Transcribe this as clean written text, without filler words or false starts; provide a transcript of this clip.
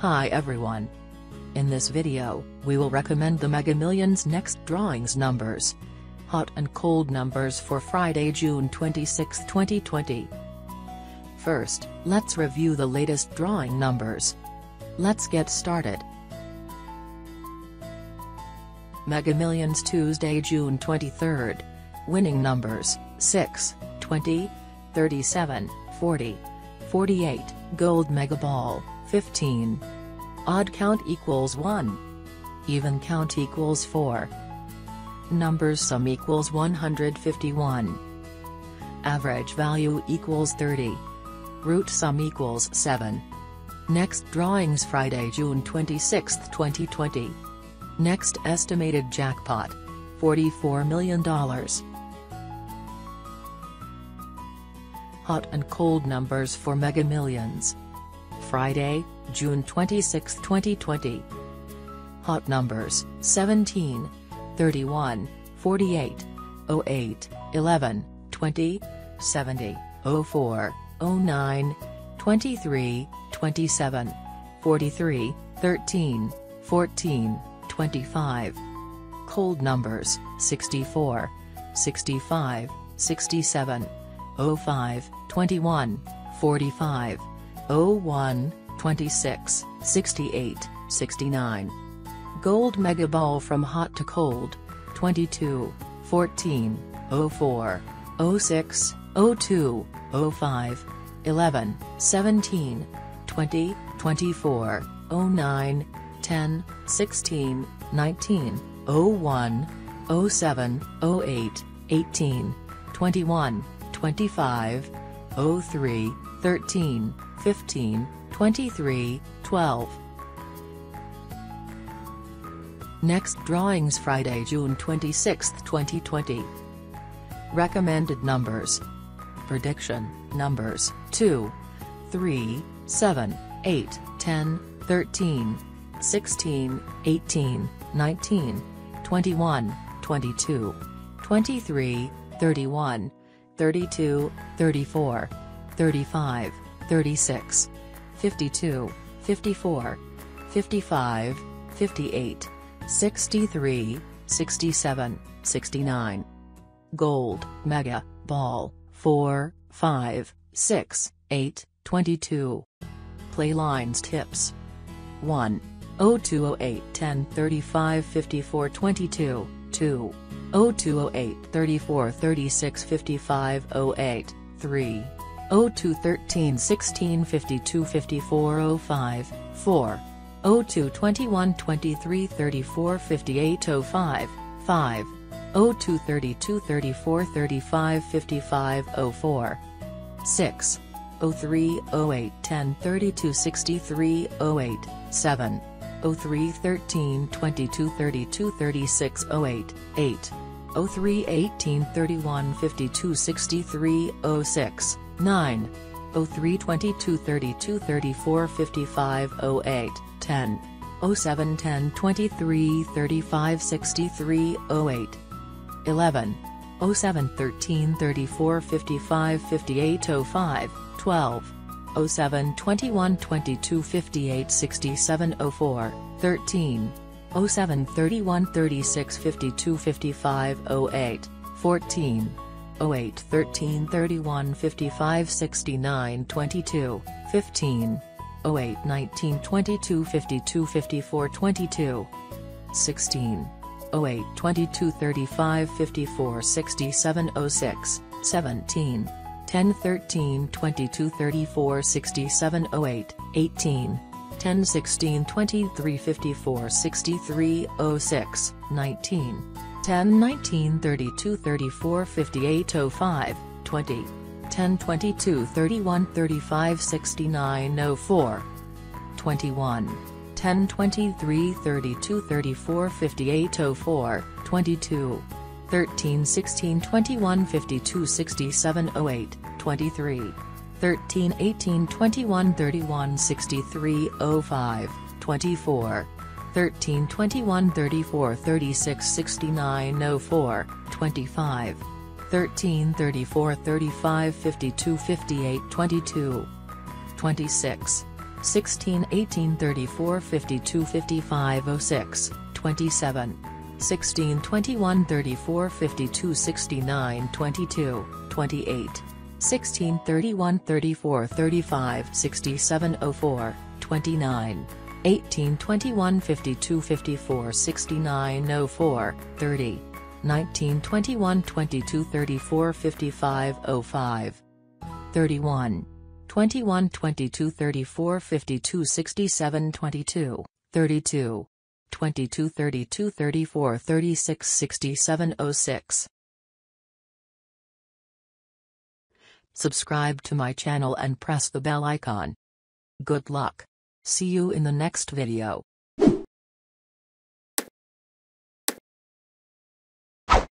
Hi everyone. In this video, we will recommend the Mega Millions next drawings numbers. Hot and cold numbers for Friday, June 26, 2020. First, let's review the latest drawing numbers. Let's get started. Mega Millions Tuesday, June 23. Winning numbers, 6, 20, 37, 40, 48, Gold Mega Ball, 15. Odd count equals 1. Even count equals 4. Numbers sum equals 151. Average value equals 30. Root sum equals 7. Next drawings Friday, June 26, 2020. Next estimated jackpot, $44 million. Hot and cold numbers for Mega Millions. Friday, June 26, 2020. Hot numbers, 17, 31, 48, 08, 11, 20, 70, 04, 09, 23, 27, 43, 13, 14, 25. Cold numbers, 64, 65, 67, 05, 21, 45, 01, 26, 68, 69. Gold Mega Ball from hot to cold, 22, 14, 04, 06, 02, 05, 11, 17, 20, 24, 09, 10, 16, 19, 01, 07, 08, 18, 21, 25, 03, 13, 15, 23, 12. Next drawings Friday, June 26, 2020. Recommended numbers. Prediction numbers 2, 3, 7, 8, 10, 13, 16, 18, 19, 21, 22, 23, 31, 32, 34, 35, 36, 52, 54, 55, 58, 63, 67, 69. Gold Mega Ball, 4, 5, 6, 8, 22. Play lines tips. 1, 0208 10 35 54 22, 2, 0208 34 36 55 08, 3, 02 13 16 52 54 05, 4, 02 21 23 34 58 05, 5, 02 32 34 35 55 04, 6, 03 08 10 32 63 08, 7, 03 13 22 32 36 08, 8, 03 18 31 52 63 06, 9, 03 22 32 34 55 08, 10, 07 10 23 35 63 08, 11, 07 13 34 55 58 05, 12, 07 21 22 58 67 04, 13, 07 31 36 52 55 08, 14, 08 13 31 55 69 22, 15, 08 19 22 52 54 22, 16, 08 22 35 54 67 06, 17, 10 13 22 34 67 08, 18, 10 16 23 54 63 06, 19, 10 19 32 34 58 05, 20, 10 22 31 35 69 04, 21, 10 23 32 34 58 04, 22, 13 16 21 52 67 08, 23, 13 18 21 31 63 05, 24, 13 21 34 36 69 04, 25, 13 34 35 52 58 22, 26, 16 18 34 52 55 06 27 16 21 34 52 69 22 28 16 31 34 35 67 04 29 18 21 52 54 69 04 30 19 21 22 34 55 05 31 21 22 34 52 67 22 32 22 32 34 36 67 06 Subscribe to my channel and press the bell icon. Good luck. See you in the next video.